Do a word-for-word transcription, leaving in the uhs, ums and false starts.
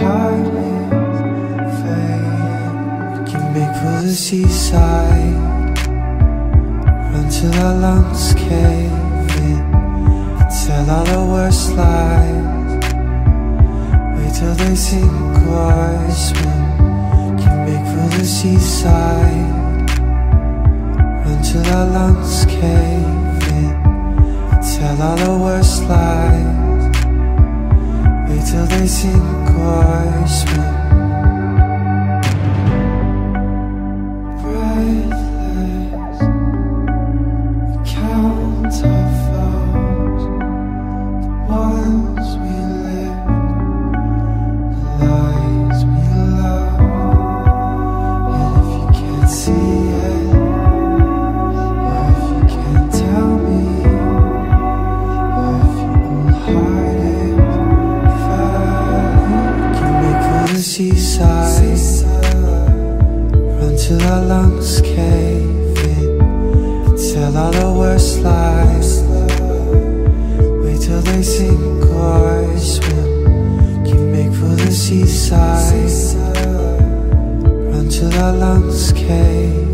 heart is fading. We can make for the seaside, run till our lungs cave in, tell all the worst lies, wait till they sink or swim. We can make for the seaside, run till our lungs cave in, tell all the worst lies, wait till they sink or swim. Breathless, we count our foes, the ones we lived, the lies we love. And if you can't see it, or if you can't tell me, or if you won't hide it, seaside, run till our lungs cave in, tell all the worst lies, wait till they sink or swim. Can make for the seaside, run till our lungs cave